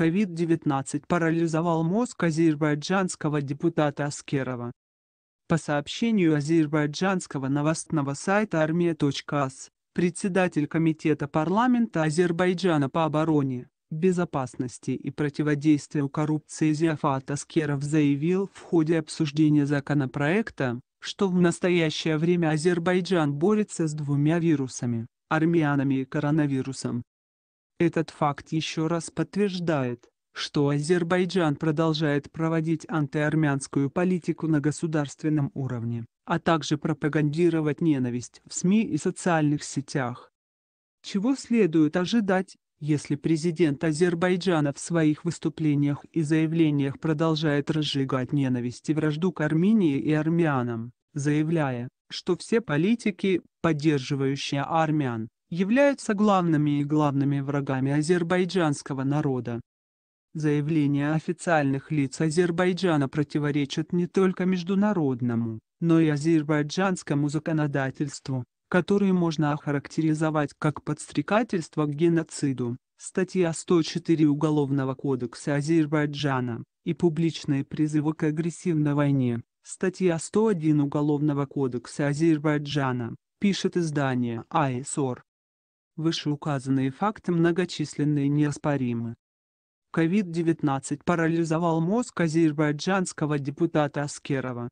COVID-19 парализовал мозг азербайджанского депутата Аскерова. По сообщению азербайджанского новостного сайта armiya.az, председатель Комитета парламента Азербайджана по обороне, безопасности и противодействию коррупции Зиафат Аскеров заявил в ходе обсуждения законопроекта, что в настоящее время Азербайджан борется с двумя вирусами – армянами и коронавирусом. Этот факт еще раз подтверждает, что Азербайджан продолжает проводить антиармянскую политику на государственном уровне, а также пропагандировать ненависть в СМИ и социальных сетях. Чего следует ожидать, если президент Азербайджана в своих выступлениях и заявлениях продолжает разжигать ненависть и вражду к Армении и армянам, заявляя, что все политики, поддерживающие армян, являются главными врагами азербайджанского народа? Заявления официальных лиц Азербайджана противоречат не только международному, но и азербайджанскому законодательству, которое можно охарактеризовать как подстрекательство к геноциду, статья 104 Уголовного кодекса Азербайджана, и публичные призывы к агрессивной войне, статья 101 Уголовного кодекса Азербайджана, пишет издание Aysor. Вышеуказанные факты многочисленные и неоспоримы. COVID-19 парализовал мозг азербайджанского депутата Аскерова.